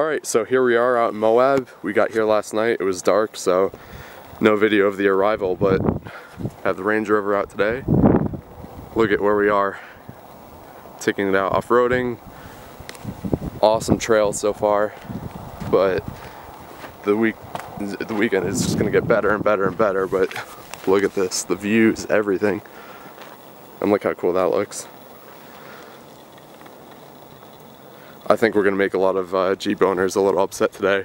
Alright, so here we are out in Moab. We got here last night. It was dark, so no video of the arrival, but have the Range Rover out today. Look at where we are. Taking it out off-roading. Awesome trail so far, but the weekend is just gonna get better and better and better. But look at this, the views, everything. And look how cool that looks. I think we're gonna make a lot of G-boners a little upset today.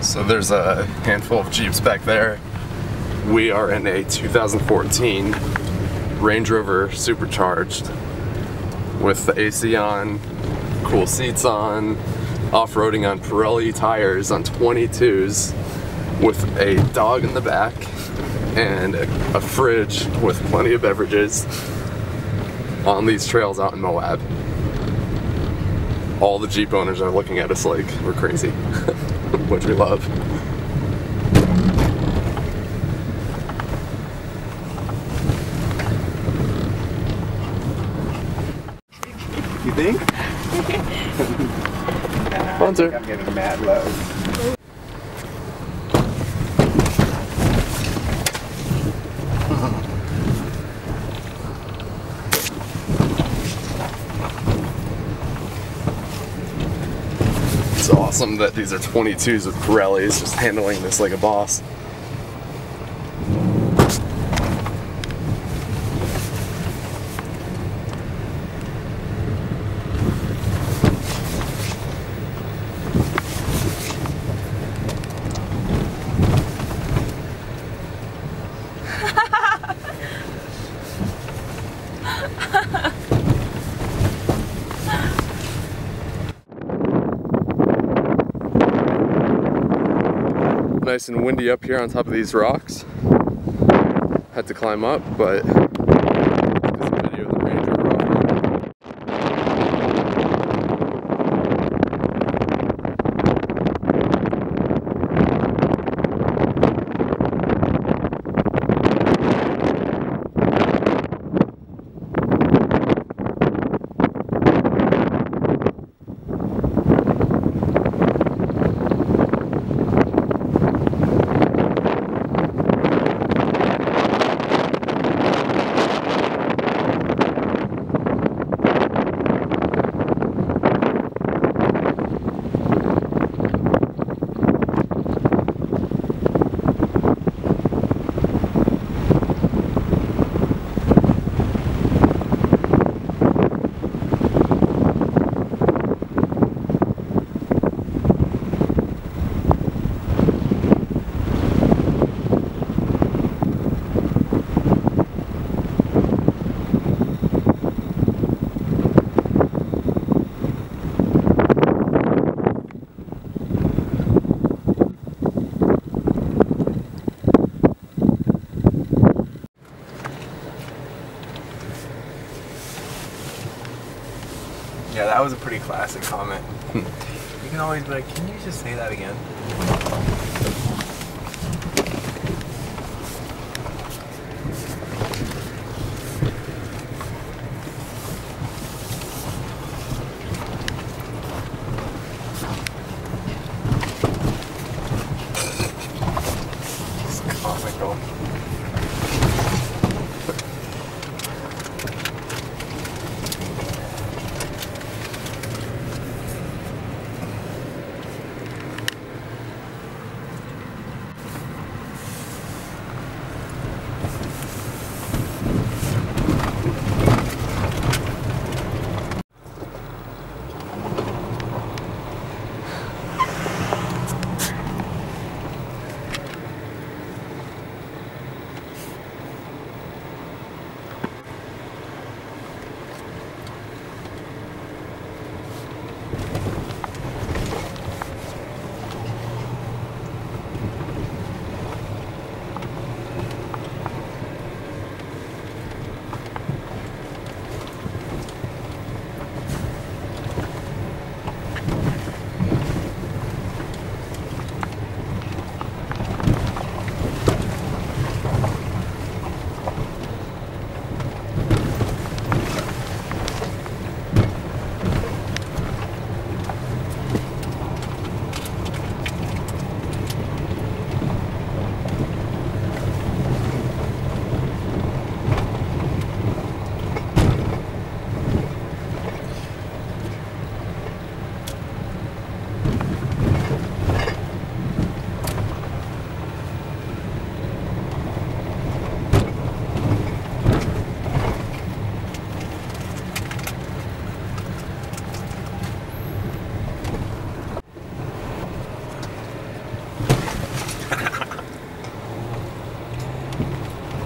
So there's a handful of Jeeps back there. We are in a 2014 Range Rover Supercharged with the AC on, cool seats on, off-roading on Pirelli tires on 22s with a dog in the back and a fridge with plenty of beverages on these trails out in Moab. All the Jeep owners are looking at us like we're crazy, which we love. You think? I think I'm getting mad low. It's awesome that these are 22s with Pirellis, just handling this like a boss. Nice and windy up here on top of these rocks. Had to climb up, but this video of the Range Rover. Yeah, that was a pretty classic comment. You can always be like, can you just say that again? It's comical.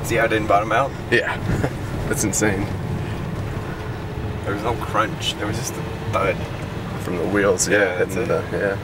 See how I didn't bottom out? Yeah. That's insane. There was no crunch. There was just a thud. From the wheels, yeah. That's it. Yeah.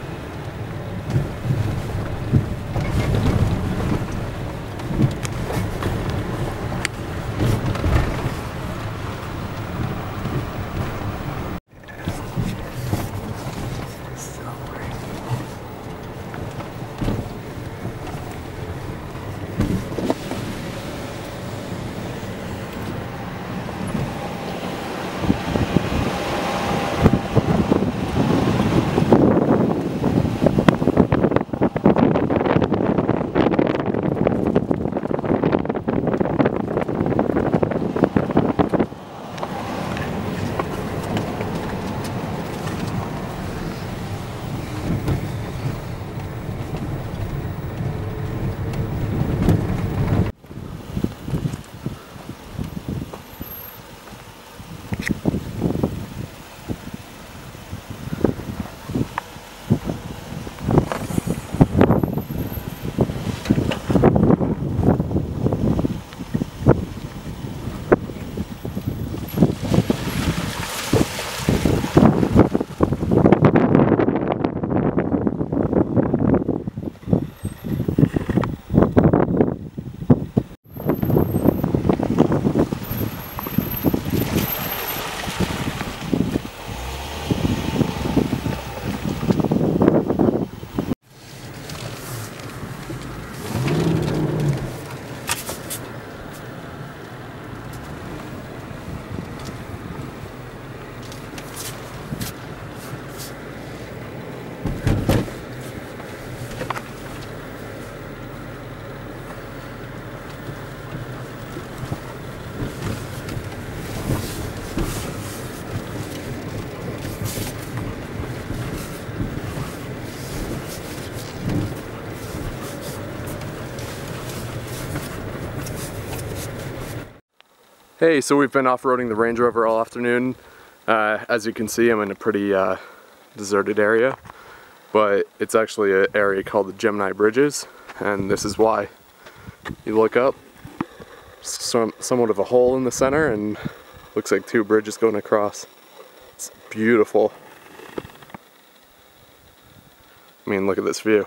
Hey, so we've been off-roading the Range Rover all afternoon. As you can see, I'm in a pretty deserted area, but it's actually an area called the Gemini Bridges, and this is why. You look up, somewhat of a hole in the center, and looks like two bridges going across. It's beautiful. I mean, look at this view.